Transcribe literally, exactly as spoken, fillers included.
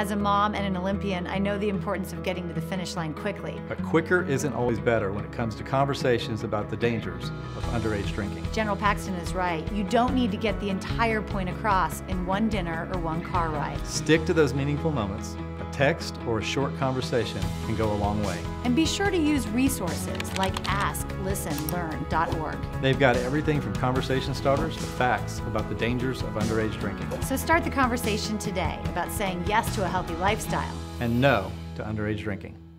As a mom and an Olympian, I know the importance of getting to the finish line quickly. But quicker isn't always better when it comes to conversations about the dangers of underage drinking. General Paxton is right. You don't need to get the entire point across in one dinner or one car ride. Stick to those meaningful moments. A text or a short conversation can go a long way. And be sure to use resources like ask listen learn dot org. They've got everything from conversation starters to facts about the dangers of underage drinking. So start the conversation today about saying yes to a healthy lifestyle and no to underage drinking.